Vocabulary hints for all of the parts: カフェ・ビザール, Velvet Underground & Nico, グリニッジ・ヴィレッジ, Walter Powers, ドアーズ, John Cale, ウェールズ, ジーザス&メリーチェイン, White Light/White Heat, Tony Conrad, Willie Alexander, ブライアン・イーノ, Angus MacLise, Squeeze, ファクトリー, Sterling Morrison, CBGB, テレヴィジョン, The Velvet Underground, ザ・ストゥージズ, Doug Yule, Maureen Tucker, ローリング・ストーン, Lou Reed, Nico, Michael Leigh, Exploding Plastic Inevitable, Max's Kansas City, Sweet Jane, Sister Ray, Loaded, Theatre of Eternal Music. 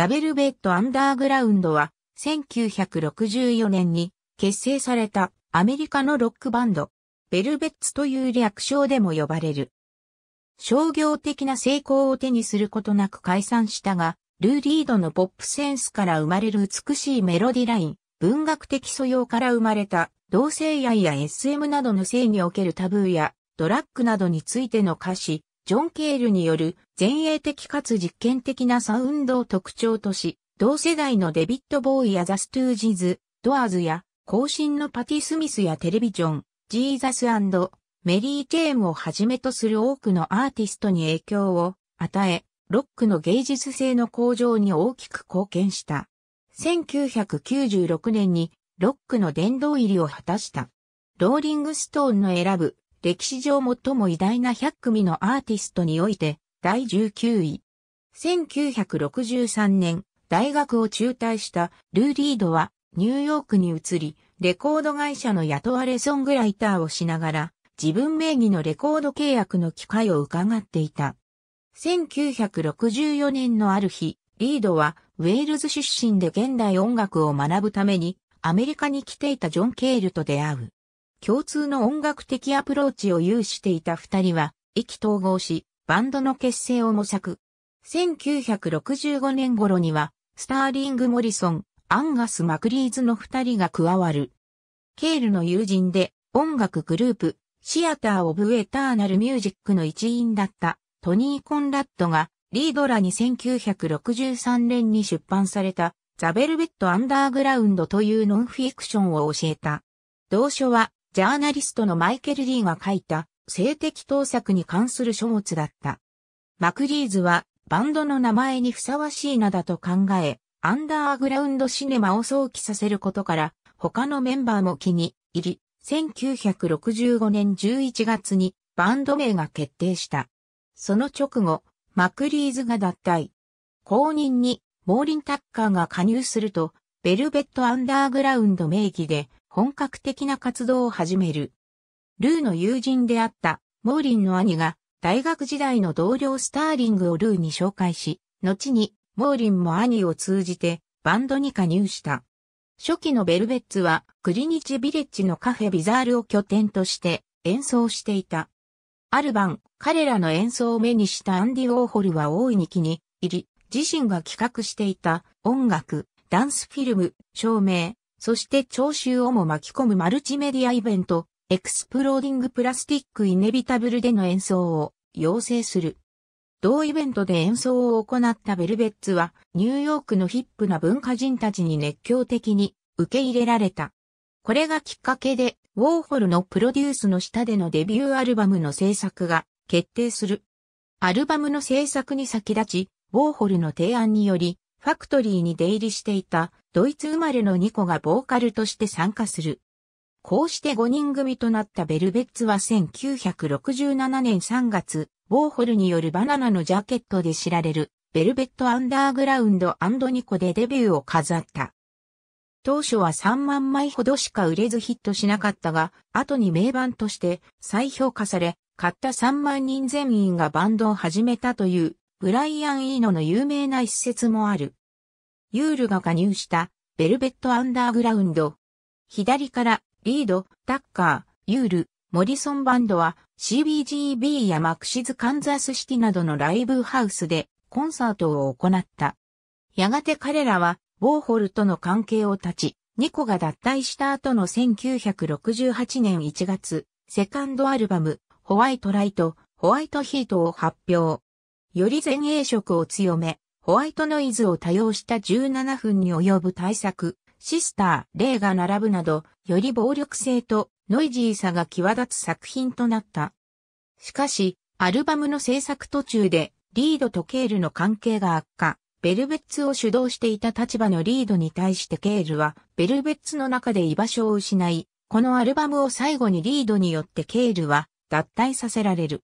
The Velvet Undergroundは1964年に結成されたアメリカのロックバンド、ベルベッツという略称でも呼ばれる。商業的な成功を手にすることなく解散したが、ルー・リードのポップセンスから生まれる美しいメロディライン、文学的素養から生まれた同性愛や SM などの性におけるタブーやドラッグなどについての歌詞、ジョン・ケールによる前衛的かつ実験的なサウンドを特徴とし、同世代のデビッド・ボーイやザ・ストゥージーズ、ドアーズや後進のパティ・スミスやテレビジョン、ジーザス&メリー・チェーンをはじめとする多くのアーティストに影響を与え、ロックの芸術性の向上に大きく貢献した。1996年にロックの殿堂入りを果たした。ローリング・ストーンの選ぶ歴史上最も偉大な100組のアーティストにおいて第19位。1963年、大学を中退したルー・リードはニューヨークに移り、レコード会社の雇われソングライターをしながら、自分名義のレコード契約の機会を伺っていた。1964年のある日、リードはウェールズ出身で現代音楽を学ぶためにアメリカに来ていたジョン・ケールと出会う。共通の音楽的アプローチを有していた二人は意気投合し、バンドの結成を模索。1965年頃にはスターリング・モリソン、アンガス・マクリーズの二人が加わる。ケールの友人で音楽グループ、シアター・オブ・エターナル・ミュージックの一員だった。トニー・コンラッドがリードらに1963年に出版されたThe Velvet Undergroundというノンフィクションを教えた。同書はジャーナリストのマイケル・リーが書いた性的盗作に関する書物だった。マクリーズはバンドの名前にふさわしい名だと考え、アンダーグラウンドシネマを想起させることから他のメンバーも気に入り、1965年11月にバンド名が決定した。その直後、マクリーズが脱退。後任に、モーリン・タッカーが加入すると、ベルベット・アンダーグラウンド名義で本格的な活動を始める。ルーの友人であった、モーリンの兄が、大学時代の同僚スターリングをルーに紹介し、後に、モーリンも兄を通じて、バンドに加入した。初期のベルベッツは、グリニッジ・ビレッジのカフェ・ビザールを拠点として演奏していた。ある晩、彼らの演奏を目にしたアンディ・ウォーホルは大いに気に入り、自身が企画していた音楽、ダンスフィルム、照明、そして聴衆をも巻き込むマルチメディアイベント、エクスプローディング・プラスティック・イネビタブルでの演奏を要請する。同イベントで演奏を行ったベルベッツは、ニューヨークのヒップな文化人たちに熱狂的に受け入れられた。これがきっかけで、ウォーホルのプロデュースの下でのデビューアルバムの制作が決定する。アルバムの制作に先立ち、ウォーホルの提案により、ファクトリーに出入りしていたドイツ生まれのニコがボーカルとして参加する。こうして5人組となったベルベッツは1967年3月、ウォーホルによるバナナのジャケットで知られる、ベルベット・アンダーグラウンド&ニコでデビューを飾った。当初は3万枚ほどしか売れずヒットしなかったが、後に名盤として再評価され、買った3万人全員がバンドを始めたという、ブライアン・イーノの有名な一節もある。ユールが加入した、ベルベット・アンダーグラウンド。左から、リード、タッカー、ユール、モリソンバンドは、CBGB やマクシズ・カンザスシティなどのライブハウスで、コンサートを行った。やがて彼らは、ウォーホルとの関係を断ち、ニコが脱退した後の1968年1月、セカンドアルバム、ホワイトライト、ホワイトヒートを発表。より前衛色を強め、ホワイトノイズを多用した17分に及ぶ大作、シスター、レイが並ぶなど、より暴力性とノイジーさが際立つ作品となった。しかし、アルバムの制作途中で、リードとケールの関係が悪化。ベルベッツを主導していた立場のリードに対してケールは、ベルベッツの中で居場所を失い、このアルバムを最後にリードによってケールは脱退させられる。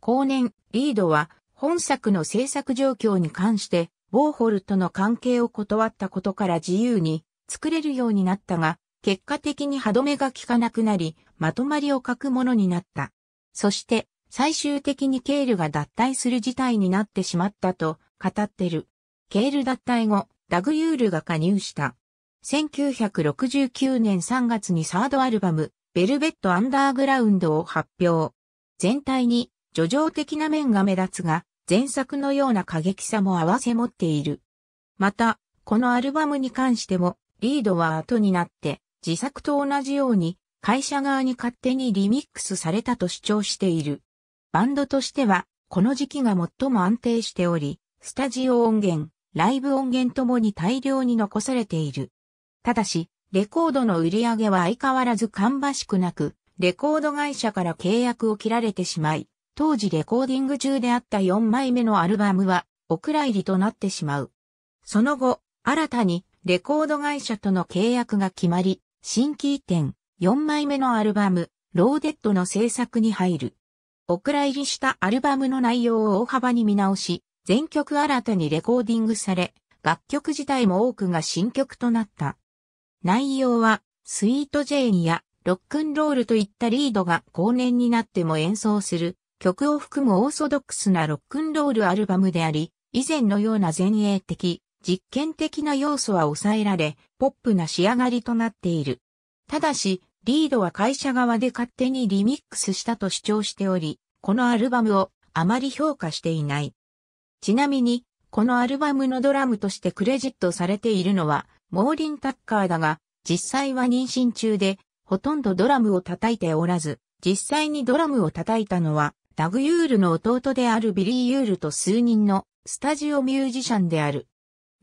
後年、リードは本作の制作状況に関して、ウォーホルとの関係を断ったことから自由に作れるようになったが、結果的に歯止めが効かなくなり、まとまりを欠くものになった。そして、最終的にケールが脱退する事態になってしまったと、語ってる。ゲール脱退後、ダグ・ユールが加入した。1969年3月にサードアルバム、ベルベット・アンダーグラウンドを発表。全体に、叙情的な面が目立つが、前作のような過激さも併せ持っている。また、このアルバムに関しても、リードは後になって、自作と同じように、会社側に勝手にリミックスされたと主張している。バンドとしては、この時期が最も安定しており、スタジオ音源、ライブ音源ともに大量に残されている。ただし、レコードの売り上げは相変わらず芳しくなく、レコード会社から契約を切られてしまい、当時レコーディング中であった4枚目のアルバムは、お蔵入りとなってしまう。その後、新たにレコード会社との契約が決まり、新規移転。4枚目のアルバム、ローデッドの制作に入る。お蔵入りしたアルバムの内容を大幅に見直し、全曲新たにレコーディングされ、楽曲自体も多くが新曲となった。内容は、スイート・ジェーンやロックンロールといったリードが後年になっても演奏する、曲を含むオーソドックスなロックンロールアルバムであり、以前のような前衛的、実験的な要素は抑えられ、ポップな仕上がりとなっている。ただし、リードは会社側で勝手にリミックスしたと主張しており、このアルバムをあまり評価していない。ちなみに、このアルバムのドラムとしてクレジットされているのは、モーリン・タッカーだが、実際は妊娠中で、ほとんどドラムを叩いておらず、実際にドラムを叩いたのは、ダグ・ユールの弟であるビリー・ユールと数人のスタジオミュージシャンである。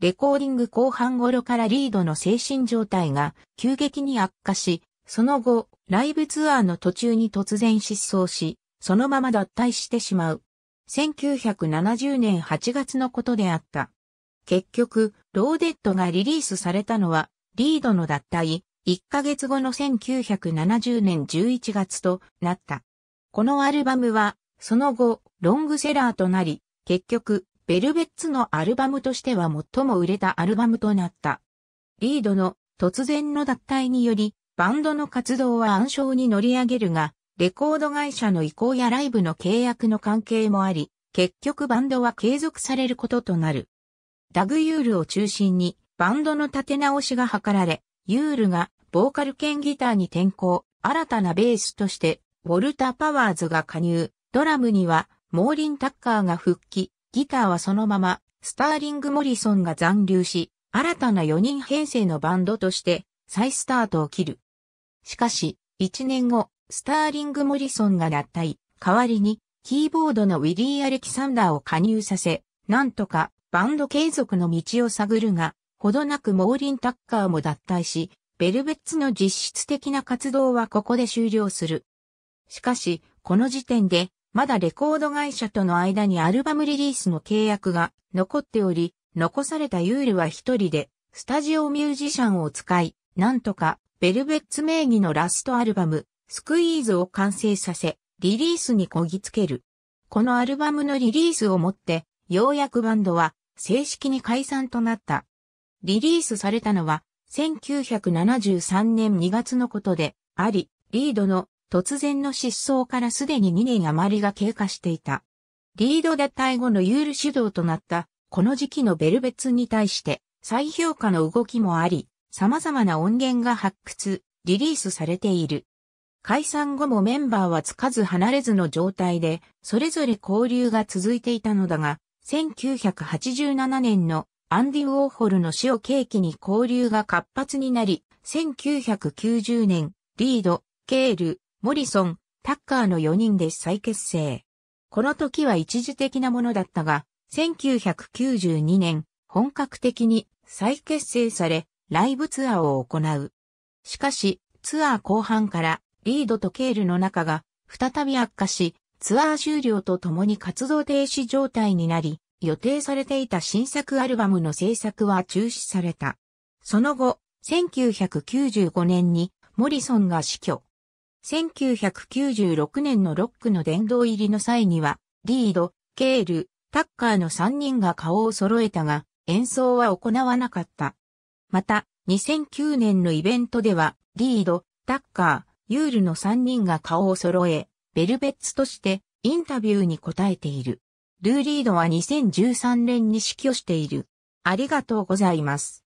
レコーディング後半頃からリードの精神状態が急激に悪化し、その後、ライブツアーの途中に突然失踪し、そのまま脱退してしまう。1970年8月のことであった。結局、ローデッドがリリースされたのは、リードの脱退、1ヶ月後の1970年11月となった。このアルバムは、その後、ロングセラーとなり、結局、ベルベッツのアルバムとしては最も売れたアルバムとなった。リードの突然の脱退により、バンドの活動は暗礁に乗り上げるが、レコード会社の意向やライブの契約の関係もあり、結局バンドは継続されることとなる。ダグ・ユールを中心にバンドの立て直しが図られ、ユールがボーカル兼ギターに転向、新たなベースとして、ウォルター・パワーズが加入、ドラムにはモーリン・タッカーが復帰、ギターはそのまま、スターリング・モリソンが残留し、新たな4人編成のバンドとして、再スタートを切る。しかし、1年後、スターリング・モリソンが脱退、代わりに、キーボードのウィリー・アレキサンダーを加入させ、なんとか、バンド継続の道を探るが、ほどなくモーリン・タッカーも脱退し、ベルベッツの実質的な活動はここで終了する。しかし、この時点で、まだレコード会社との間にアルバムリリースの契約が残っており、残されたユールは一人で、スタジオミュージシャンを使い、なんとか、ベルベッツ名義のラストアルバム、スクイーズを完成させ、リリースにこぎつける。このアルバムのリリースをもって、ようやくバンドは正式に解散となった。リリースされたのは、1973年2月のことであり、リードの突然の失踪からすでに2年余りが経過していた。リード脱退後のユール主導となった、この時期のベルベッツに対して、再評価の動きもあり、様々な音源が発掘、リリースされている。解散後もメンバーはつかず離れずの状態で、それぞれ交流が続いていたのだが、1987年のアンディ・ウォーホルの死を契機に交流が活発になり、1990年、リード、ケール、モリソン、タッカーの4人で再結成。この時は一時的なものだったが、1992年、本格的に再結成され、ライブツアーを行う。しかし、ツアー後半からリードとケールの仲が再び悪化し、ツアー終了とともに活動停止状態になり、予定されていた新作アルバムの制作は中止された。その後、1995年にモリソンが死去。1996年のロックの殿堂入りの際には、リード、ケール、タッカーの3人が顔を揃えたが、演奏は行わなかった。また、2009年のイベントでは、リード、タッカー、ユールの3人が顔を揃え、ベルベッツとしてインタビューに答えている。ルー・リードは2013年に死去している。ありがとうございます。